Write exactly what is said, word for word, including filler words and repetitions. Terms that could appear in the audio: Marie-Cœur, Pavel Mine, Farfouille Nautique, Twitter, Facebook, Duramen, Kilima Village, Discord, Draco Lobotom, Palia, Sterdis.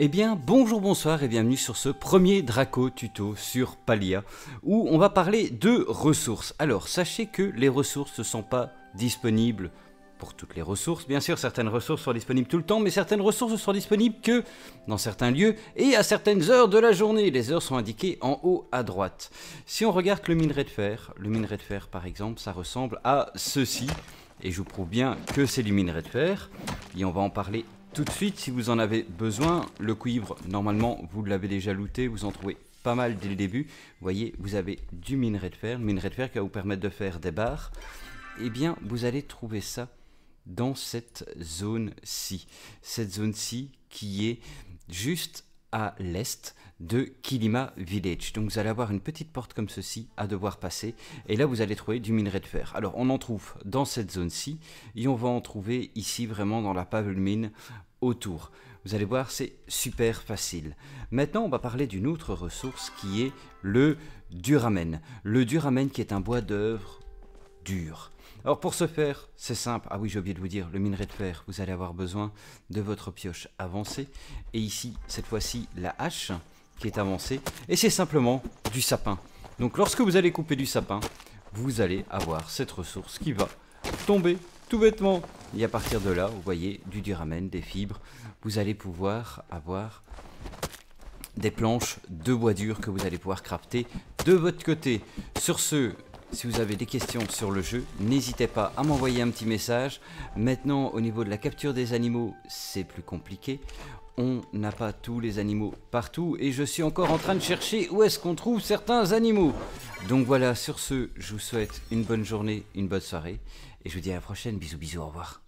Eh bien bonjour, bonsoir et bienvenue sur ce premier Draco tuto sur Palia où on va parler de ressources. Alors sachez que les ressources ne sont pas disponibles pour toutes les ressources. Bien sûr, certaines ressources sont disponibles tout le temps, mais certaines ressources ne sont disponibles que dans certains lieux et à certaines heures de la journée. Les heures sont indiquées en haut à droite. Si on regarde le minerai de fer, le minerai de fer par exemple, ça ressemble à ceci. Et je vous prouve bien que c'est du minerai de fer et on va en parler tout de suite si vous en avez besoin. Le cuivre, normalement vous l'avez déjà looté, vous en trouvez pas mal dès le début. Vous voyez, vous avez du minerai de fer, le minerai de fer qui va vous permettre de faire des barres. Eh bien vous allez trouver ça dans cette zone-ci, cette zone-ci qui est juste à l'est de Kilima Village. Donc vous allez avoir une petite porte comme ceci à devoir passer et là vous allez trouver du minerai de fer. Alors on en trouve dans cette zone-ci et on va en trouver ici vraiment dans la Pavel Mine autour. Vous allez voir, c'est super facile. Maintenant on va parler d'une autre ressource qui est le Duramen. Le Duramen qui est un bois d'œuvre dur. Alors pour ce faire, c'est simple. Ah oui, j'ai oublié de vous dire, le minerai de fer, vous allez avoir besoin de votre pioche avancée. Et ici, cette fois-ci, la hache qui est avancée. Et c'est simplement du sapin. Donc lorsque vous allez couper du sapin, vous allez avoir cette ressource qui va tomber tout bêtement. Et à partir de là, vous voyez du duramen, des fibres. Vous allez pouvoir avoir des planches de bois dur que vous allez pouvoir crafter de votre côté. Sur ce... Si vous avez des questions sur le jeu, n'hésitez pas à m'envoyer un petit message. Maintenant, au niveau de la capture des animaux, c'est plus compliqué. On n'a pas tous les animaux partout et je suis encore en train de chercher où est-ce qu'on trouve certains animaux. Donc voilà, sur ce, je vous souhaite une bonne journée, une bonne soirée et je vous dis à la prochaine. Bisous, bisous, au revoir.